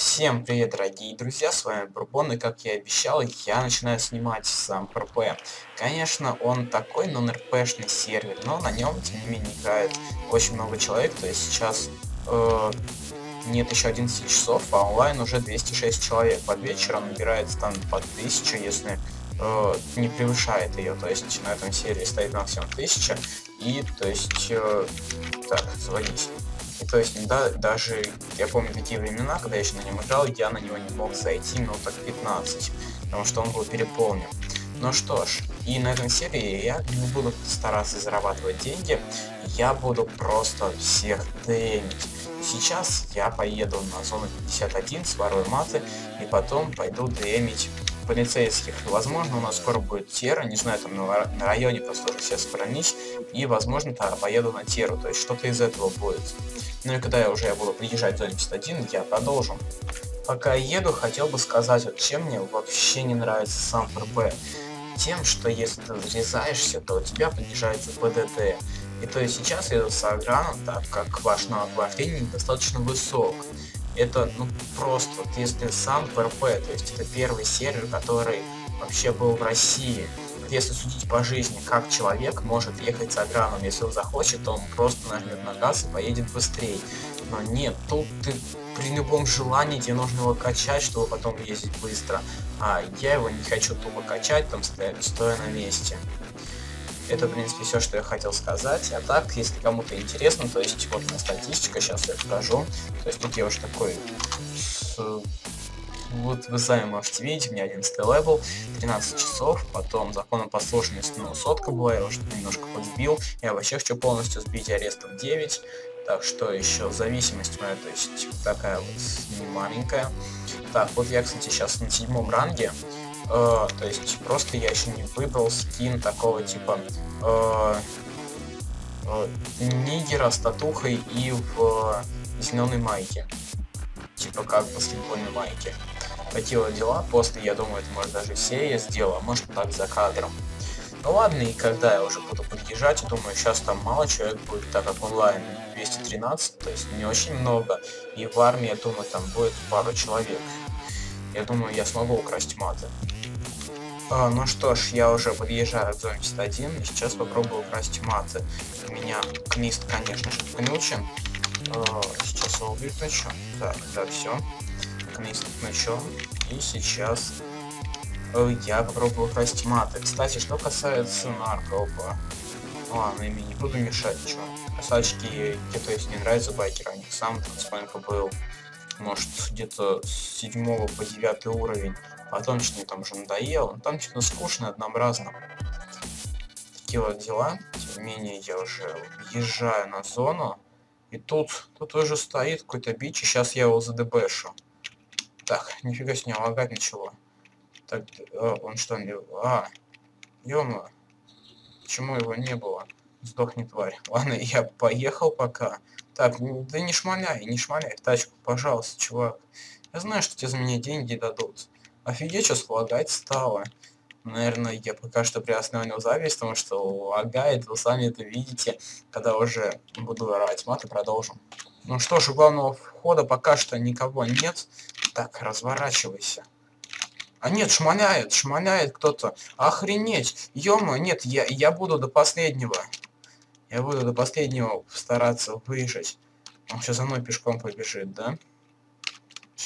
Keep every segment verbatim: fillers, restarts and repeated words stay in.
Всем привет, дорогие друзья, с вами Бурбон, и как я и обещал, я начинаю снимать сам РП. Конечно, он такой нон-РПшный сервер, но на нем, тем не менее, играет очень много человек, то есть сейчас э, нет еще одиннадцати часов, а онлайн уже двести шесть человек. Под вечером набирается там по тысяче, если э, не превышает ее, то есть на этом сервере стоит максимум тысяча, и то есть, э, так, заводись. И, то есть, да, даже, я помню такие времена, когда я еще на нем играл, я на него не мог зайти минут так пятнадцать, потому что он был переполнен. Ну что ж, и на этом серии я не буду стараться зарабатывать деньги, я буду просто всех тренить. Сейчас я поеду на зону пятьдесят один с ворой маты, и потом пойду дремить полицейских. Возможно, у нас скоро будет тера, не знаю, там на, на районе просто уже все собрались, и возможно -то поеду на теру, то есть что-то из этого будет. Ну и когда я уже буду приезжать в зону пятьдесят один, я продолжу. Пока еду, хотел бы сказать, вот чем мне вообще не нравится сам РП. Тем, что если ты врезаешься, то у тебя понижается ПДТ. И то есть сейчас я еду с аграном, так как ваш навык вождения достаточно высок. Это, ну, просто, вот, если сам РП, то есть это первый сервер, который вообще был в России. Если судить по жизни, как человек может ехать с аграном, если он захочет, то он просто нажмет на газ и поедет быстрее. Но нет, тут ты при любом желании тебе нужно его качать, чтобы потом ездить быстро. А я его не хочу тупо качать, там стоя, стоя на месте. Это, в принципе, все, что я хотел сказать. А так, если кому-то интересно, то есть вот моя статистика, сейчас я покажу. То есть тут я уже такой... Вот вы сами можете видеть, у меня одиннадцатый левел, тринадцать часов, потом законопослушность, ну, сотка была, я уже немножко подбил. Я вообще хочу полностью сбить арестом девять. Так что еще зависимость моя, то есть такая вот не маленькая. Так, вот я, кстати, сейчас на седьмом ранге. Э, то есть просто я еще не выбрал скин такого типа э, э, нигера с татухой и в э, зеленой майке. Типа как в баскетбольной майке. Такие вот дела. После, я думаю, это может даже все я сделаю, а может так за кадром. Ну ладно, и когда я уже буду подъезжать, я думаю, сейчас там мало человек будет, так как онлайн двести тринадцать, то есть не очень много, и в армии, я думаю, там будет пару человек. Я думаю, я смогу украсть маты. А, ну что ж, я уже подъезжаю к зоне пятьдесят один, и сейчас попробую украсть маты. У меня книст, конечно же, включен. А, сейчас его выключу. Так, да, все. Книст включен. И сейчас... Я попробую украсть маты. Кстати, что касается наркопа. Ладно, ими не буду мешать, чё. Красавчики, где-то если не нравится байкер, у них сам танцпанка был. Может, где-то с седьмого по девятый уровень. Потом что-то там уже надоело. Там что-то скучно, однообразно. Такие вот дела. Тем не менее, я уже въезжаю на зону. И тут, тут уже стоит какой-то бич, и сейчас я его задебешу. Так, нифига с него лагать ничего. Так, э, он что, не... А, ё-моё, почему его не было? Сдохни, тварь. Ладно, я поехал пока. Так, да не шмаляй, не шмаляй в тачку, пожалуйста, чувак. Я знаю, что тебе за меня деньги дадут. Офигеть, что слагать стало. Наверное, я пока что приостановил зависть, потому что лагает, вы сами это видите. Когда уже буду орать мат, и продолжим. Ну что ж, у главного входа пока что никого нет. Так, разворачивайся. А нет, шмаляет, шмаляет кто-то. Охренеть. Ё-моё, нет, я, я буду до последнего. Я буду до последнего стараться выжить. Он сейчас за мной пешком побежит, да?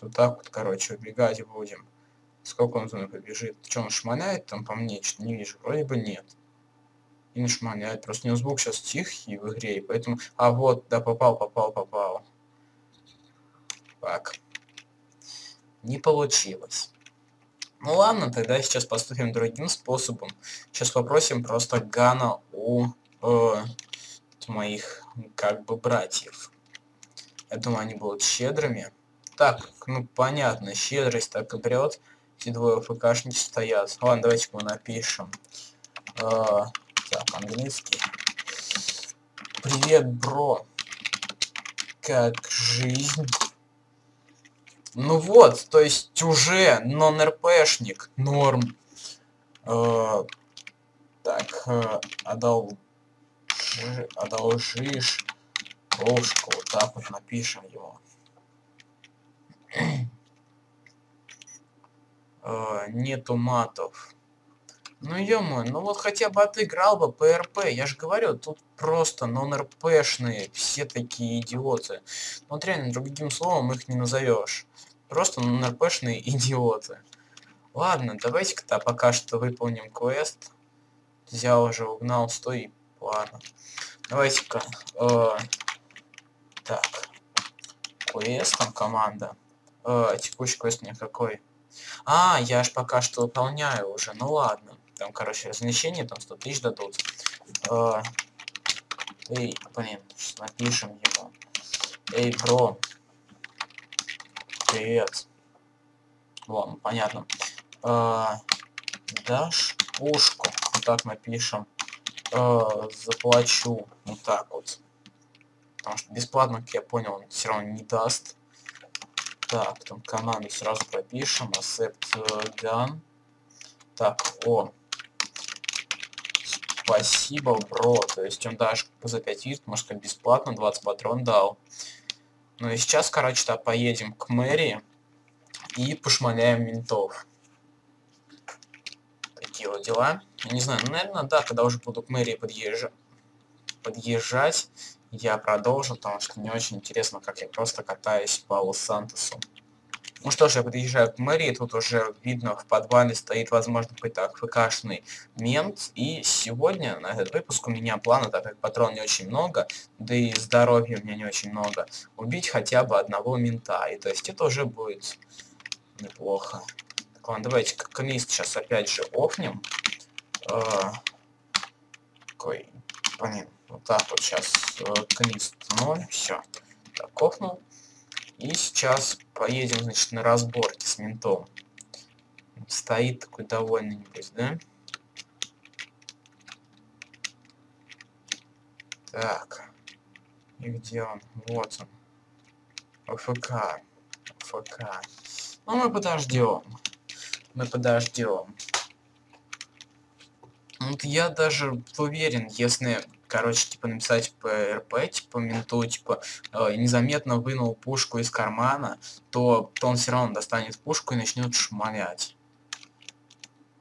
Вот так вот, короче, убегать будем. Сколько он за мной побежит? Чё, он шмаляет там по мне? Что-то не вижу. Вроде бы нет. И не шмаляет. Просто у него звук сейчас тихий в игре, и поэтому... А вот, да, попал, попал, попал. Так. Не получилось. Ну ладно, тогда сейчас поступим другим способом. Сейчас попросим просто гана у э, моих, как бы, братьев. Я думаю, они будут щедрыми. Так, ну понятно, щедрость так и прет. Эти двое ФКшники стоят. Ладно, давайте мы напишем. Э, так, английский. Привет, бро. Как жизнь? Ну вот, то есть уже нон-РПшник, норм. Э, так, э, одолжи, одолжишь ложку, вот так вот напишем его. э, нету матов. Ну ё-моё, ну вот хотя бы отыграл бы ПРП, я же говорю, тут просто нон-РПшные, все такие идиоты. Вот реально, другим словом их не назовешь. Просто нон-РПшные идиоты. Ладно, давайте-ка пока что выполним квест. Я уже угнал, стой, ладно. Давайте-ка, э, так, квест там команда. Э, текущий квест никакой. А, я аж пока что выполняю уже, ну ладно. Там, короче, размещение, там сто тысяч дадут. Э, эй, блин, сейчас напишем его. Эй, бро. Привет. Ладно, понятно. Э, дашь пушку. Вот так напишем. Э, заплачу. Вот так вот. Потому что бесплатно, как я понял, он все равно не даст. Так, там команду сразу пропишем. Accept gun. Так, о. Спасибо, бро. То есть он даже за пять вид, может, как бесплатно двадцать патрон дал. Ну и сейчас, короче, то поедем к мэрии и пошмаляем ментов. Такие вот дела. Я не знаю, ну, наверное, да, когда уже буду к мэрии подъезжать, подъезжать я продолжу, потому что мне очень интересно, как я просто катаюсь по Лос-Сантосу. Ну что ж, я подъезжаю к мэрии, тут уже видно, в подвале стоит, возможно, какой-то ФКшный мент. И сегодня на этот выпуск у меня плана, так как патрон не очень много, да и здоровья у меня не очень много, убить хотя бы одного мента. И то есть это уже будет неплохо. Так, ладно, давайте квест сейчас опять же офнем. Такой, блин, вот так вот сейчас квест ноль, все, так, офнул. И сейчас поедем, значит, на разборки с ментом. Стоит такой довольный-нибудь, да? Так. И где он? Вот он. АФК. АФК. Ну, мы подождем. Мы подождем. Вот я даже уверен, если... Короче, типа, написать ПРП, типа, менту, типа, э, незаметно вынул пушку из кармана, то, то он все равно достанет пушку и начнет шмалять.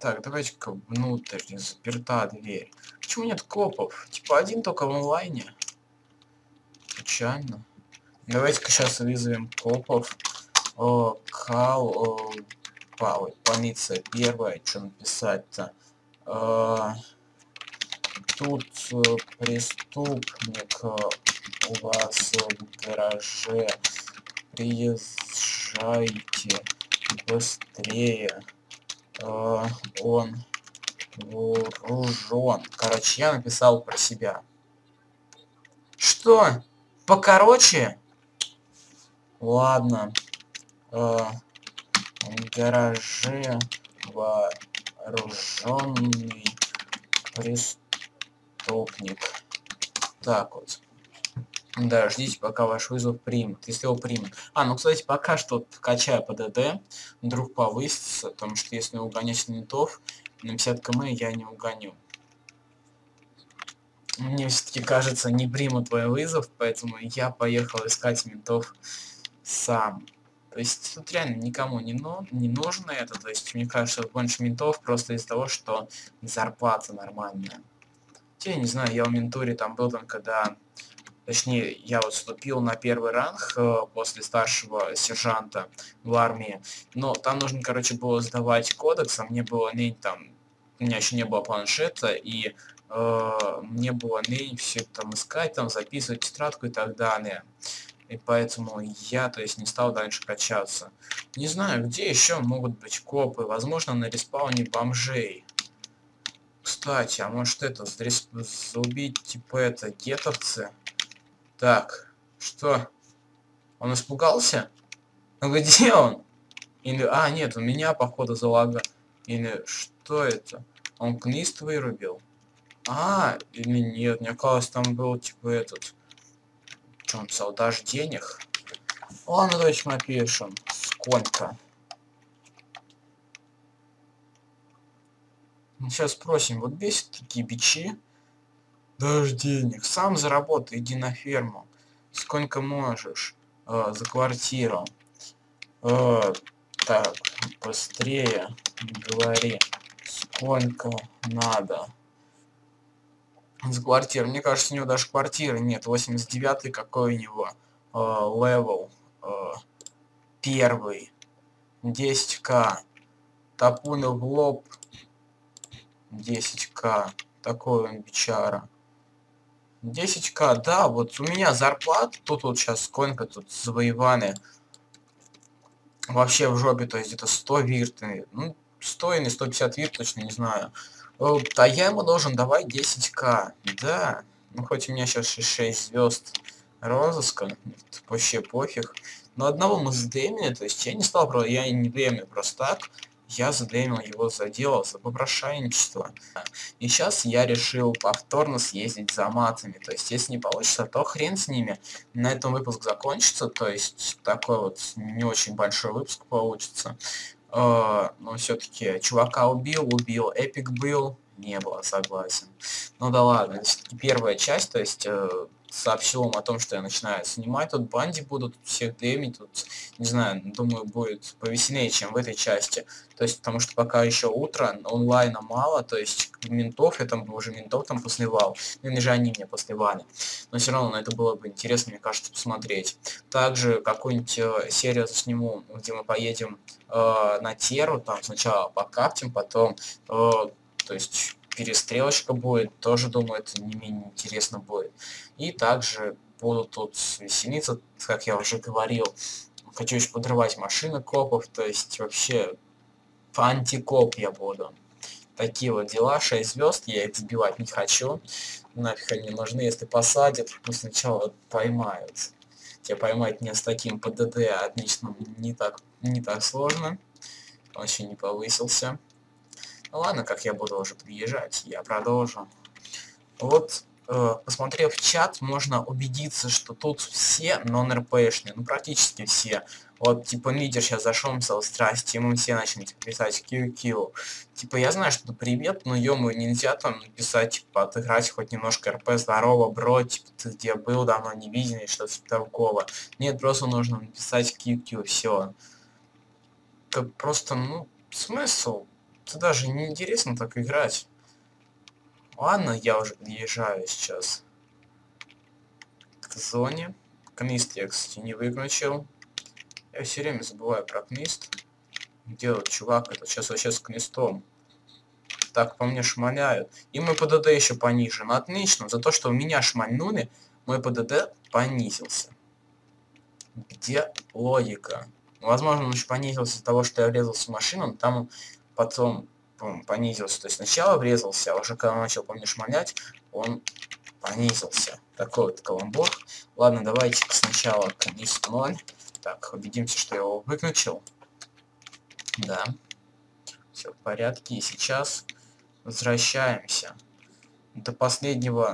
Так, давайте-ка внутрь, заперта дверь. Почему нет копов? Типа, один только в онлайне. Печально. Давайте-ка сейчас вызовем копов. О, кал... Пау, полиция первая, что написать-то? Э, Тут преступник у вас в гараже. Приезжайте быстрее. Он вооружен. Короче, я написал про себя. Что? Покороче? Ладно. В гараже вооруженный преступник. Топник. Так вот. Да, ждите, пока ваш вызов примут. Если его примут. А, ну, кстати, пока что качаю ПДД. Вдруг повысится, потому что если угонять ментов, на пятьдесят километров я не угоню. Мне все-таки кажется, не приму твой вызов, поэтому я поехал искать ментов сам. То есть тут реально никому не, но, не нужно это. То есть мне кажется, больше ментов просто из-за того, что зарплата нормальная. Я не знаю, я в ментуре там был, там, когда... Точнее, я вот вступил на первый ранг э, после старшего сержанта в армии. Но там нужно, короче, было сдавать кодекс, а мне было лень там... У меня еще не было планшета, и э, мне было лень все это там искать, там записывать тетрадку и так далее. И поэтому я, то есть, не стал дальше качаться. Не знаю, где еще могут быть копы. Возможно, на респауне бомжей. Кстати, а может это, убить, типа, это, гетовцы? Так, что? Он испугался? Ну где он? Или, а, нет, у меня, походу, залага. Или, что это? Он книст вырубил? А, или нет, мне казалось, там был, типа, этот. Что он писал, дашь денег? Ладно, давайте напишем. Сколько? Сейчас спросим, вот бесит такие бичи? Дашь денег. Сам заработай, иди на ферму. Сколько можешь? Э, за квартиру. Э, Так, быстрее говори, сколько надо. С квартир. Мне кажется, у него даже квартиры нет. восемьдесят девятый какой у него? Левел. Uh, uh, первый. десять ка. Тапуны в лоб. десять ка. Такой он бичара. десять ка, да, вот у меня зарплата. Тут вот сейчас сколько тут завоеваны. Вообще в жопе, то есть где-то сто вирты. Ну, сто или сто пятьдесят вирт, точно не знаю. А я ему должен давать десять ка. Да. Ну хоть у меня сейчас шесть звезд розыска. Вообще пофиг. Но одного мы задемили, то есть я не стал, я не демил просто так. Я задремил его за дело, за попрошайничество. И сейчас я решил повторно съездить за матами. То есть, если не получится, то хрен с ними. На этом выпуск закончится. То есть, такой вот не очень большой выпуск получится. Но все-таки чувака убил, убил. Эпик был, не было, согласен. Ну да ладно, первая часть, то есть... сообщил вам о том, что я начинаю снимать. Тут банди будут, тут всех дэмить. Тут, не знаю, думаю, будет повеселее, чем в этой части. То есть, потому что пока еще утро, онлайна мало. То есть, ментов, я там уже ментов там посливал. Ну, и же они меня посливали. Но все равно, ну, это было бы интересно, мне кажется, посмотреть. Также какую-нибудь э, серию сниму, где мы поедем э, на Теру. Там сначала покаптим, потом... Э, то есть... перестрелочка будет, тоже думаю, это не менее интересно будет. И также буду тут веселиться, как я уже говорил. Хочу еще подрывать машины копов, то есть вообще антикоп я буду. Такие вот дела, шесть звезд, я их сбивать не хочу. Нафиг они нужны, если посадят, пусть сначала поймают. Тебя поймать не с таким ПДД отличным, не так, не так сложно. Он еще не повысился. Ну ладно, как я буду уже приезжать, я продолжу. Вот, э, посмотрев чат, можно убедиться, что тут все нон-РПшные, ну практически все. Вот, типа, лидер сейчас зашел, стал страсть, ему все начали писать кью кью. Типа, я знаю, что привет, но ё-моё, нельзя там писать, типа, отыграть хоть немножко РП, здорово, бро, типа, ты где был, давно не видел, что-то такого. Нет, просто нужно написать кью кью, все. Как просто, ну, смысл? Это даже неинтересно так играть. Ладно, я уже подъезжаю сейчас к зоне. Книст я, кстати, не выключил. Я все время забываю про книст. Где вот чувак, это сейчас вообще с книстом. Так по мне шмаляют. И мой ПДД еще понижен. Отлично. За то, что меня шмальнули, мой ПДД понизился. Где логика? Возможно, он еще понизился из-за того, что я врезался в машину. Там... потом понизился. То есть сначала врезался, а уже когда он начал по мне шмалять, он понизился. Такой вот каламбур. Ладно, давайте сначала конец ноль. Так, убедимся, что я его выключил. Да. Все в порядке. И сейчас возвращаемся. До последнего...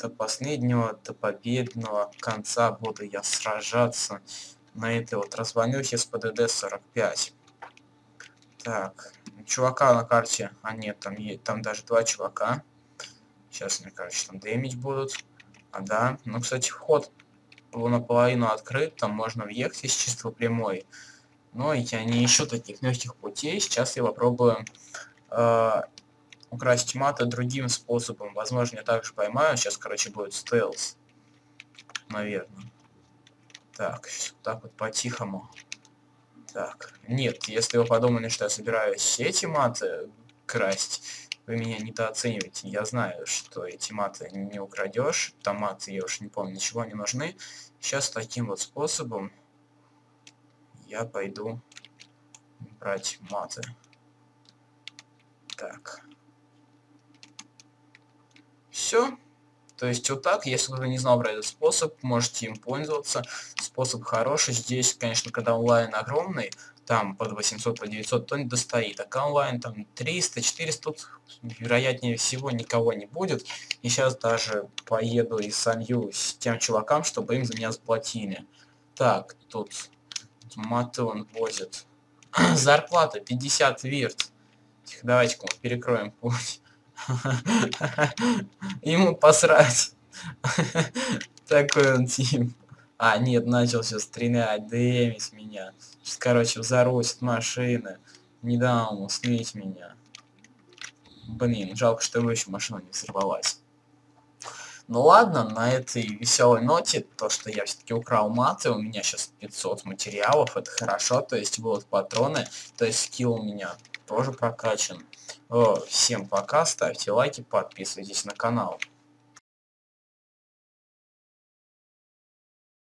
До последнего, до победного конца буду я сражаться на этой вот развалюхе с ПДД сорок пять. Так, чувака на карте, а нет, там, там даже два чувака. Сейчас, мне кажется, там дэмить будут. А да, ну, кстати, вход был наполовину открыт, там можно въехать из чисто прямой. Но я не ищу таких легких путей. Сейчас я попробую э, украсть маты другим способом. Возможно, я также поймаю. Сейчас, короче, будет стелс. Наверное. Так, так вот по-тихому. Так, нет, если вы подумали, что я собираюсь эти маты красть, вы меня недооцениваете. Я знаю, что эти маты не украдешь, там маты, я уж не помню, ничего не нужны. Сейчас таким вот способом я пойду брать маты. Так. Все. То есть вот так, если вы не знал про этот способ, можете им пользоваться. Способ хороший. Здесь, конечно, когда онлайн огромный, там под восемьсот, под девятьсот, то не достоит. А онлайн там триста, четыреста, тут вероятнее всего никого не будет. И сейчас даже поеду и солью с тем чувакам, чтобы им за меня заплатили. Так, тут маты он возит. Зарплата пятьдесят вирт. Давайте-ка перекроем путь. Ему посрать. Такой он тип. А, нет, начал сейчас стрелять, дэмить меня. Сейчас, короче, взорвут машины. Не дам уснуть меня. Блин, жалко, что его еще машина не взорвалась. Ну ладно, на этой веселой ноте, то, что я все-таки украл маты, у меня сейчас пятьсот материалов, это хорошо, то есть будут патроны, то есть скилл у меня тоже прокачан. Всем пока, ставьте лайки, подписывайтесь на канал.